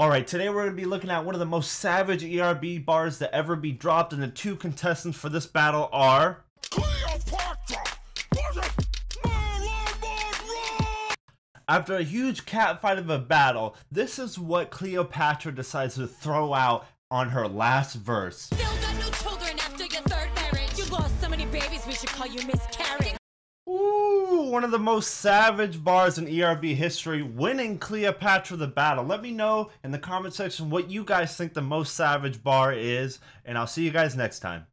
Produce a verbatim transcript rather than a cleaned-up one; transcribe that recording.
Alright, today we're going to be looking at one of the most savage E R B bars to ever be dropped, and the two contestants for this battle are Cleopatra. After a huge catfight of a battle, this is what Cleopatra decides to throw out on her last verse. Still got no children after your third marriage. You lost so many babies, we should call you Miss Carrie. Ooh, one of the most savage bars in E R B history, winning Cleopatra the battle. Let me know in the comment section what you guys think the most savage bar is, and I'll see you guys next time.